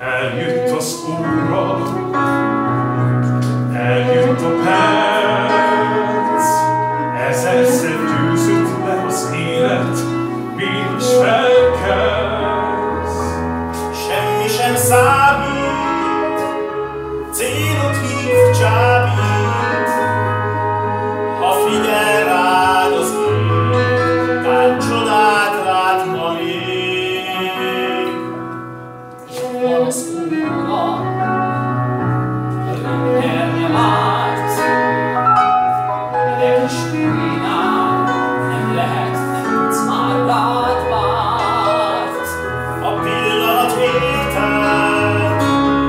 Eljött az óra, eljött a perc, ezerszer győzött le az élet, mégis felkelsz. Semmi sem számít, célod hív, csábít, ha figyel rád az ég, tán csodát rád ma ég. Jön az óra, rendelje árt, de kis bűnál nem lehet, nem tudsz már rád várt. A pillanat héten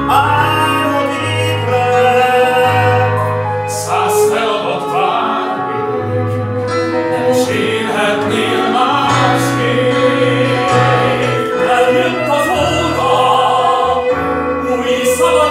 álmod ébred, száz feladat vár még, nem is élhetnél másképp. Eljött az óra, új szabad.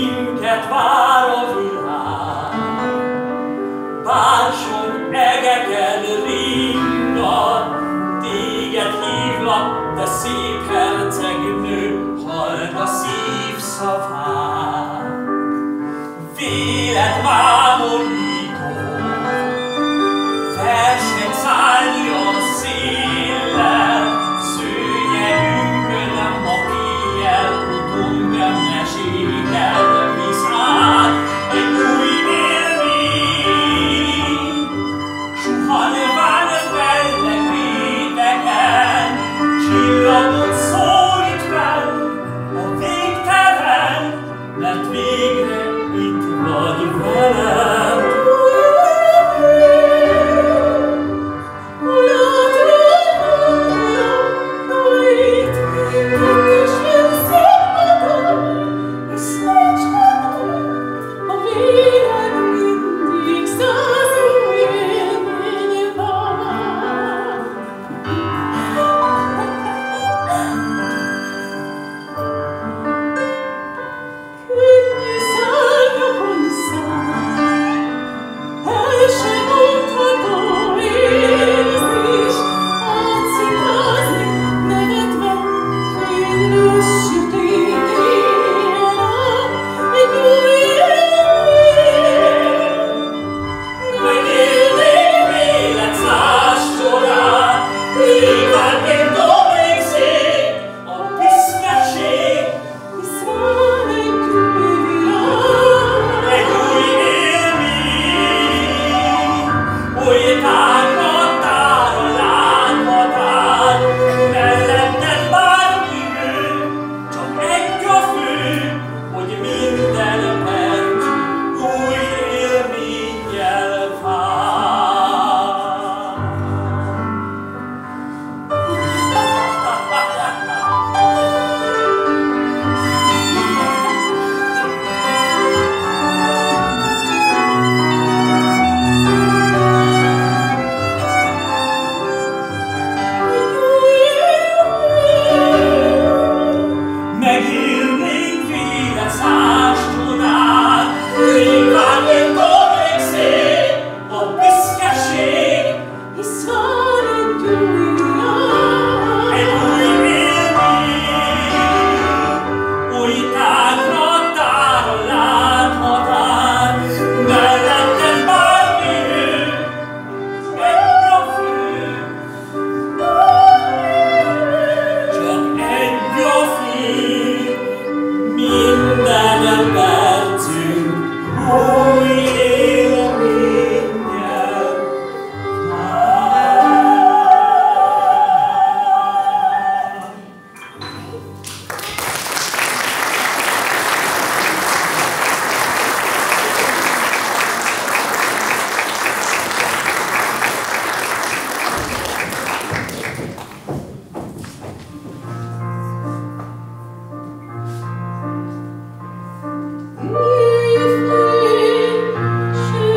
minket vár a világ, bársony egeken ringat, téged hívlak, de szép hercegnő, halld a szív szavát. Véled mámolító, verseny szállni a széllel, szőnyegünkön a kéjjel, utónkön mesékeld, visz rád egy új élmény. Suhanván velnek rétegen, csillagot szólít fel, a végtelen lett végre itt vagy velem. She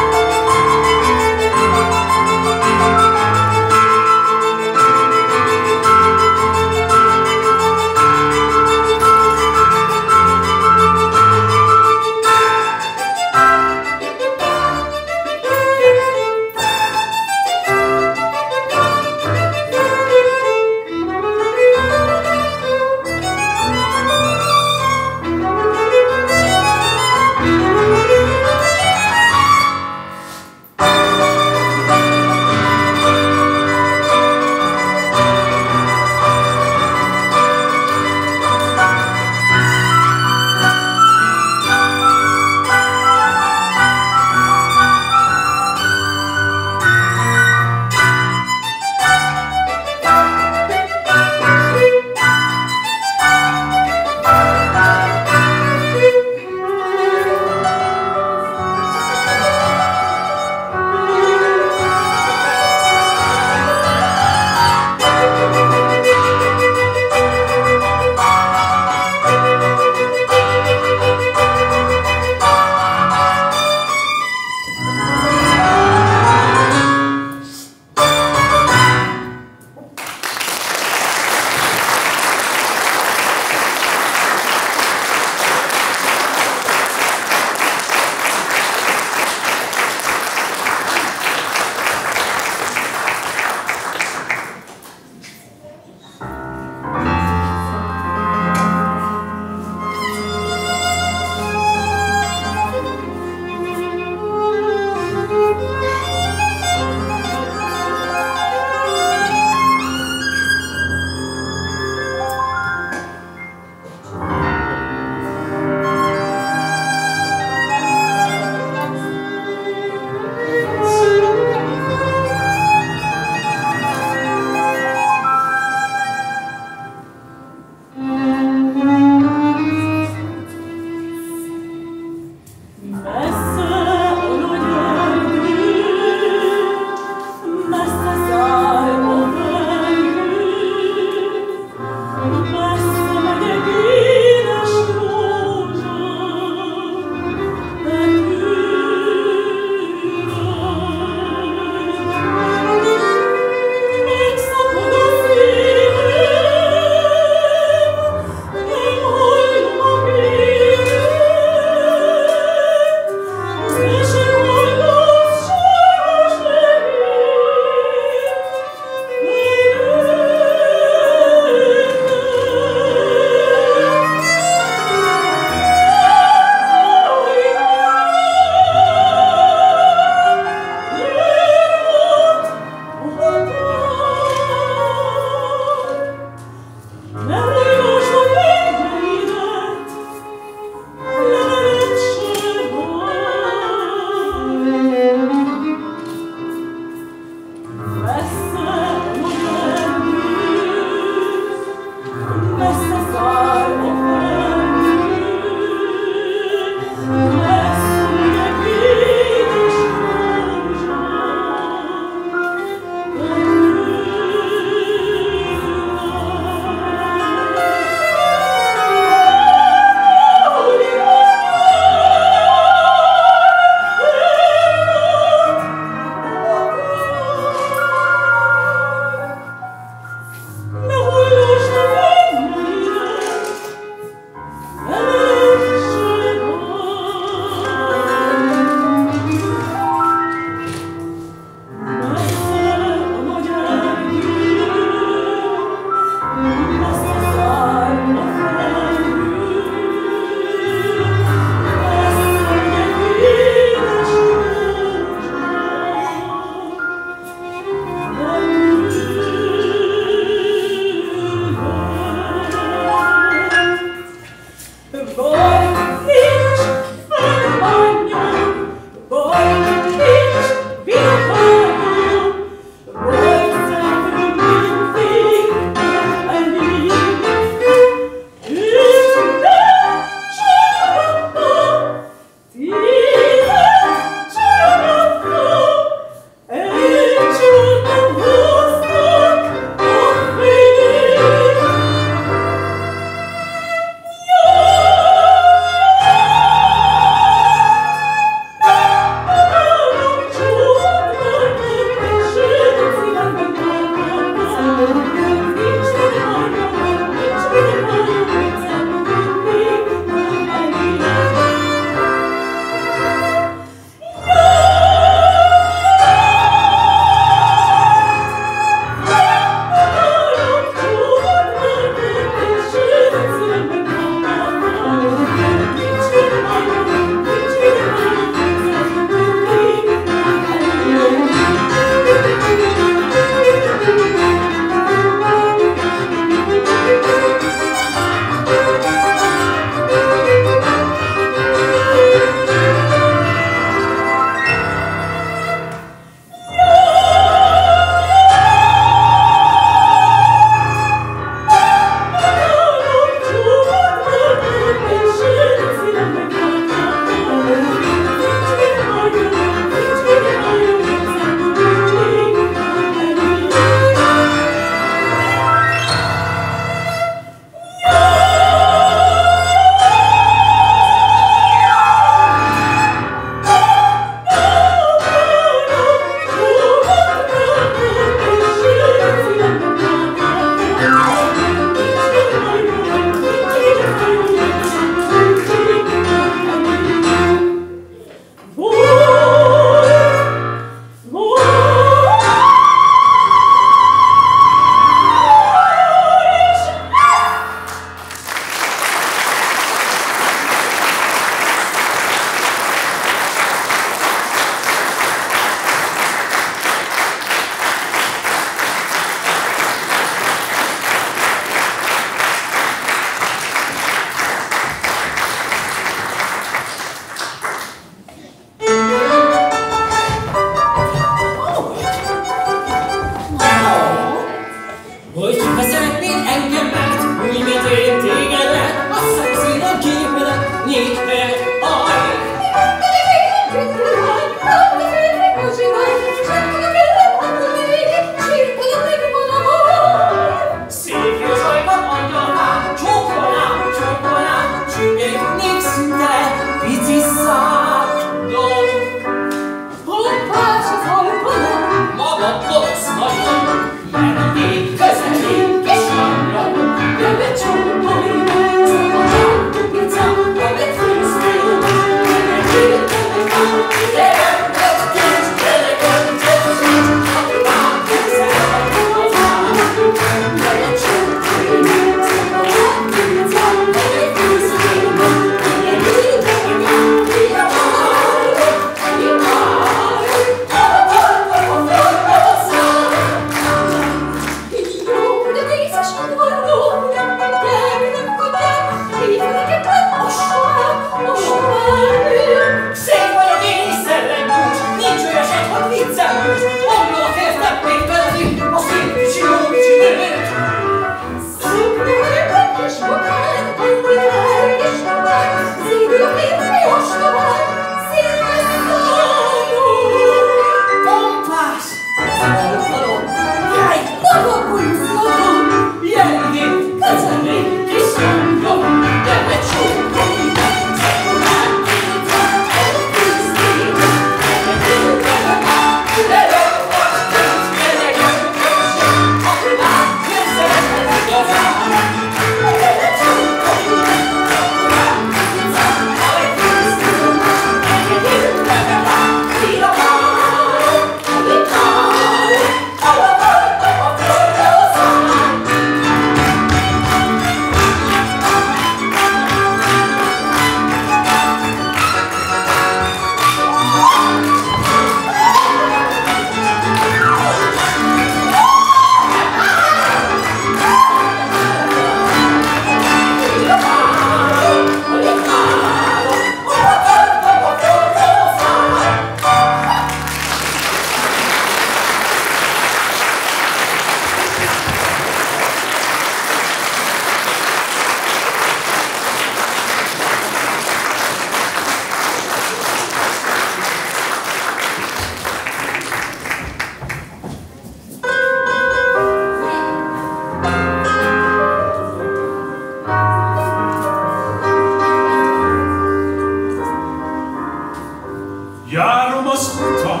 az utam,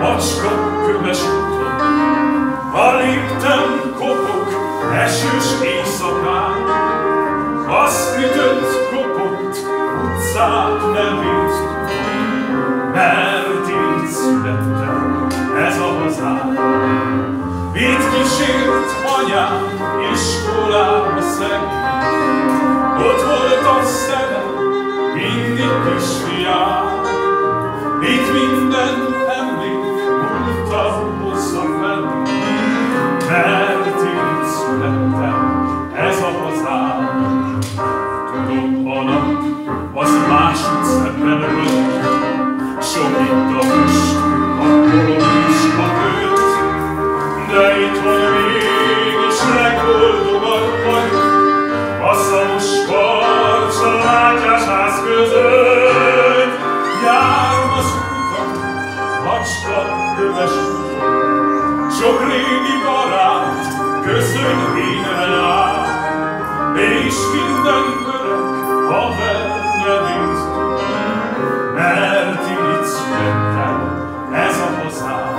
macska köves utam. Ha léptem kopog esős éjszakán, az ütött kopott utcát nem ért, mert én születtem, ez a hazám. Itt kísért anyám iskolába szeg, ott volt a szemem, mindig kisfiám. Itt minden emlék múltam hozzá fel, mert én születtem, ez a hazám. Tudom, a nap az másod szemben ölt, sok itt a füst, a kolom is a költ, de itt vagy mégis legboldogabb vagy, a szamos karcs a lágyás ház között. Járom az utam, macska köves utam, sok régi barát köszön én elát, és minden öreg haver nem ért, mert én itt születtem, ez a hazám.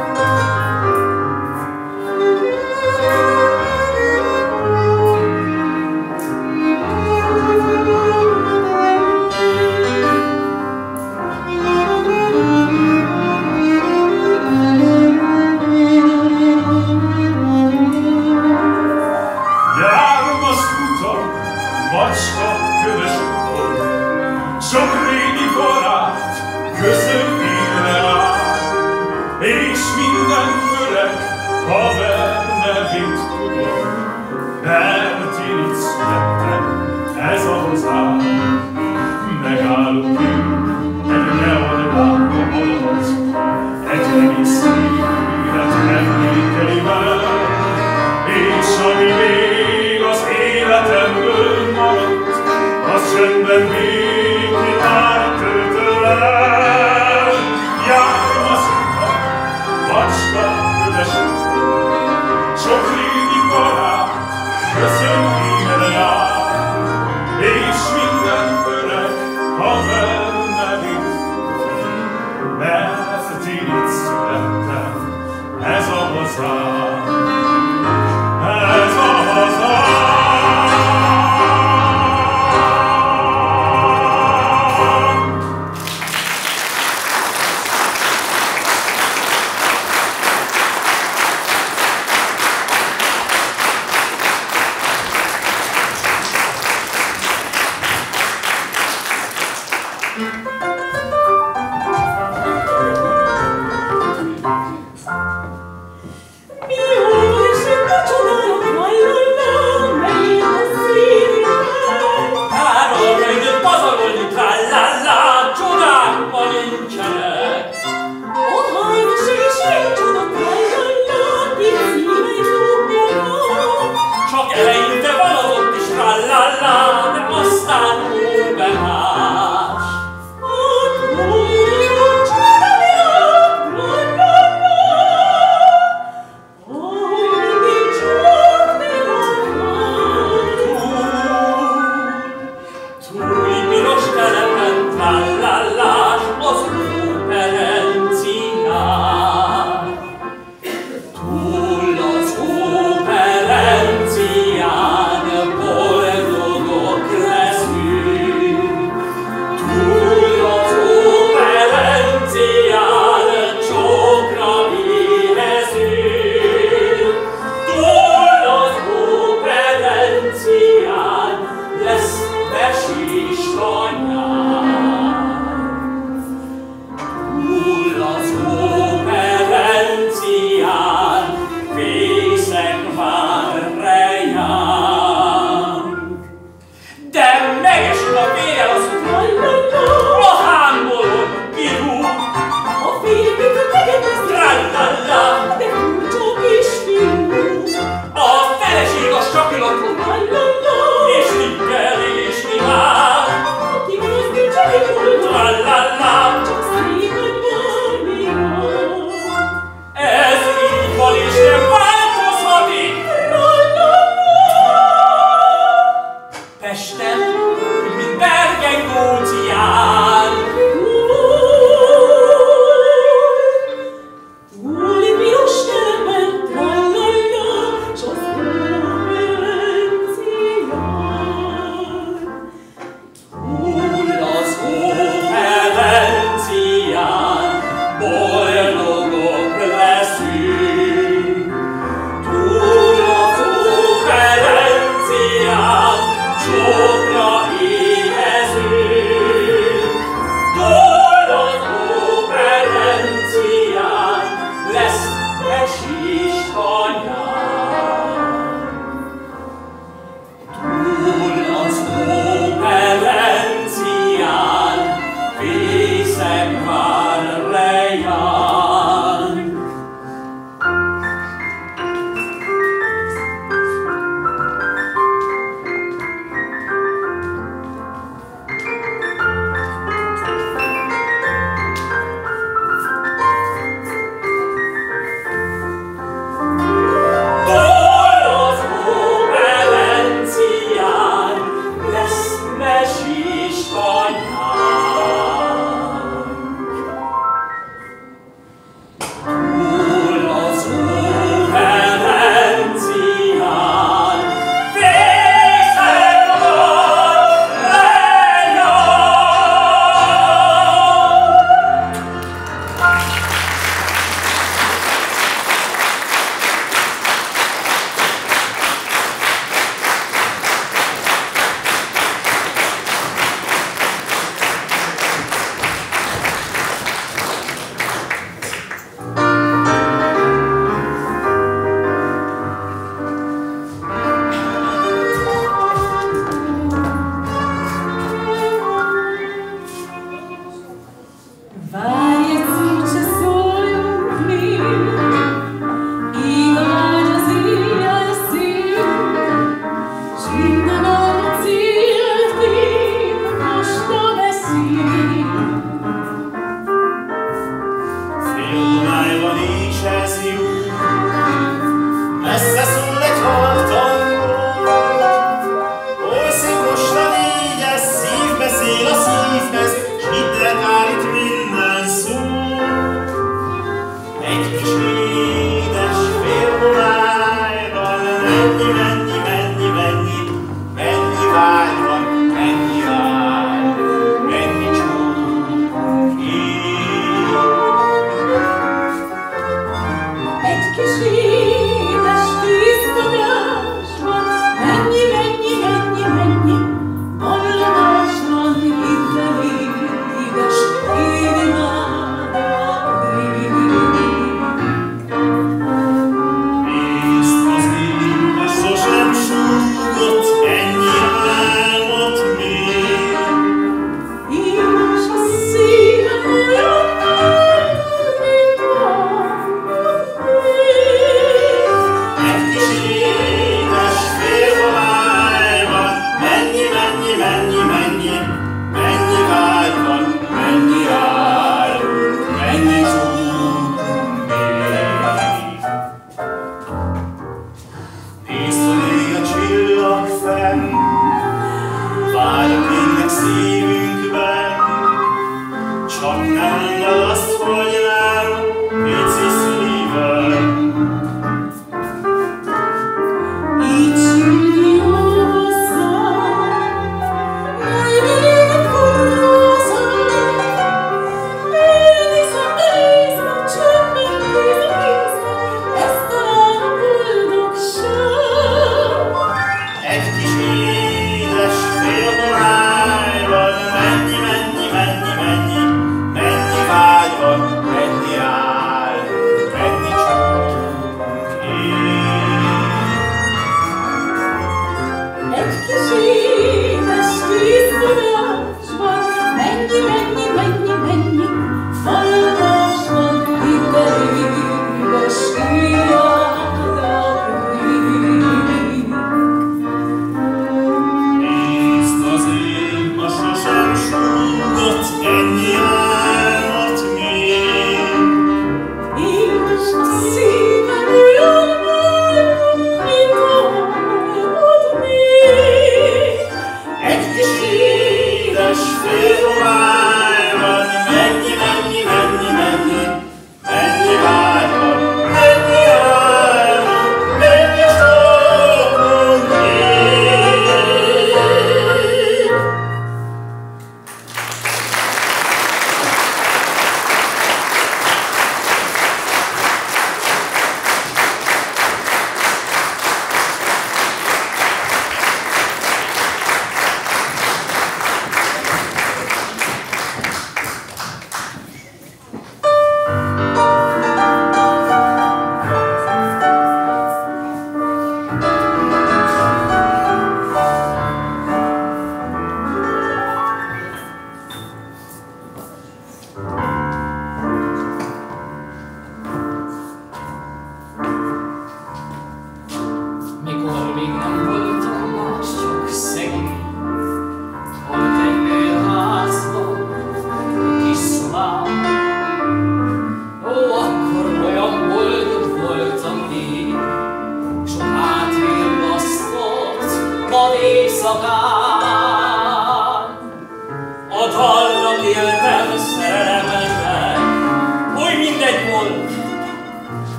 Meow.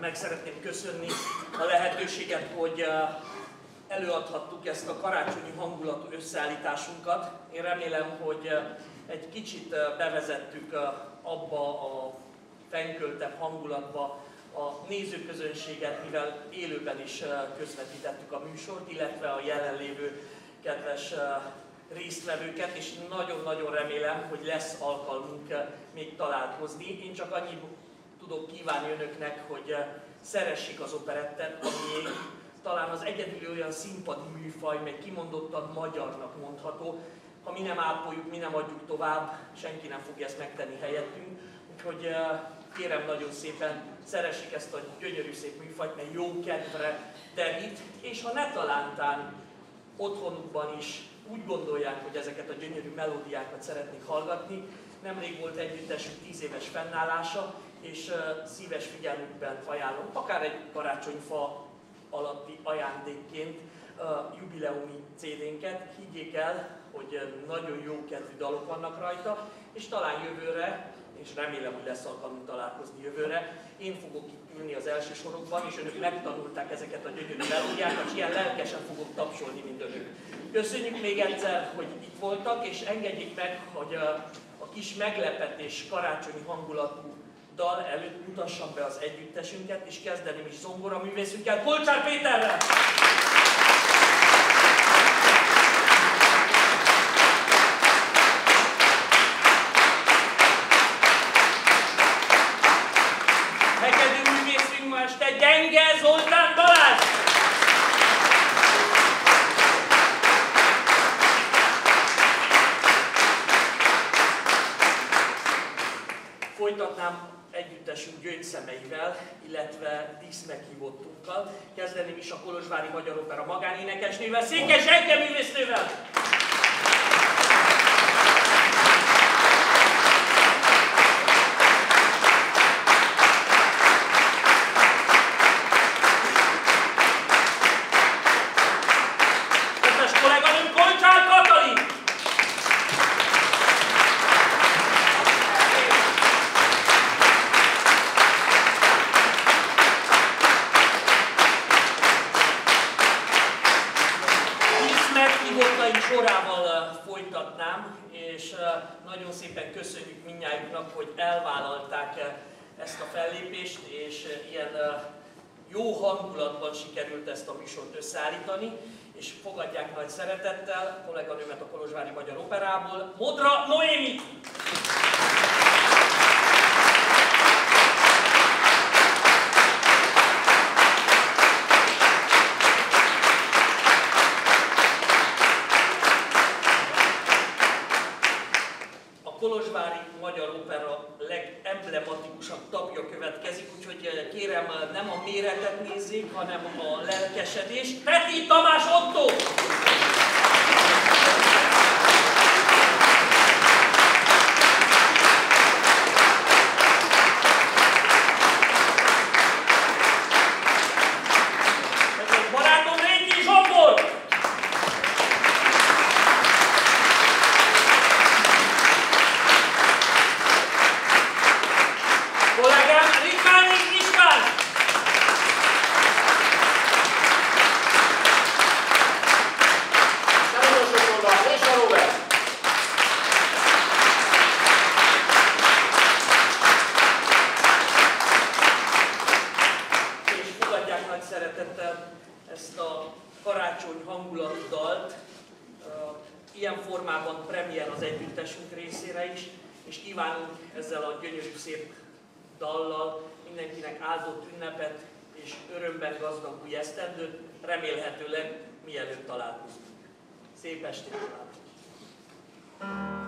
meg szeretném köszönni a lehetőséget, hogy előadhattuk ezt a karácsonyi hangulatú összeállításunkat. Én remélem, hogy egy kicsit bevezettük abba a fenköltebb hangulatba a nézőközönséget, mivel élőben is közvetítettük a műsort, illetve a jelenlévő kedves résztvevőket, és nagyon-nagyon remélem, hogy lesz alkalmunk még találkozni. Én csak annyit tudok kívánni önöknek, hogy szeressék az operettet, ami talán az egyedül olyan színpadi műfaj, meg kimondottan magyarnak mondható. Ha mi nem ápoljuk, mi nem adjuk tovább, senki nem fogja ezt megtenni helyettünk. Úgyhogy kérem nagyon szépen, szeressék ezt a gyönyörű szép műfajt, mert jó kedvre terít, és ha ne talántán otthonukban is úgy gondolják, hogy ezeket a gyönyörű melódiákat szeretnék hallgatni. Nemrég volt együttesük 10 éves fennállása, és szíves figyelmükben ajánlom, akár egy karácsonyfa alatti ajándékként jubileumi CD-nket. Higgyék el, hogy nagyon jó kedvű dalok vannak rajta, és talán jövőre, és remélem, hogy lesz alkalmunk találkozni jövőre, én fogok itt ülni az első sorokban, és önök megtanulták ezeket a gyönyörű melódiákat, és ilyen lelkesen fogok tapsolni, mint önök. Köszönjük még egyszer, hogy itt voltak, és engedjék meg, hogy a kis meglepetés karácsonyi hangulatú dal előtt mutassam be az együttesünket, és kezdeném is zongoraművészünkkel, Kolcsár Péterrel! Gyenge Zoltán Balázs! Folytatnám együttesünk gyöngyszemeivel, illetve díszmeghívottunkkal. Kezdeném is a Kolozsvári Magyar Opera magánénekesnővel, Székes Enge művésznővel! Ezt a fellépést, és ilyen jó hangulatban sikerült ezt a műsort összeállítani, és fogadják nagy szeretettel kolléganőmet a Kolozsvári Magyar Operából, Modra Noémi! Tapja következik, úgyhogy kérem, nem a méretet nézzék, hanem a lelkesedést. Peti Tamás Ottó! Új esztendőt, remélhetőleg mielőtt találkozunk. Szép estét kívánok!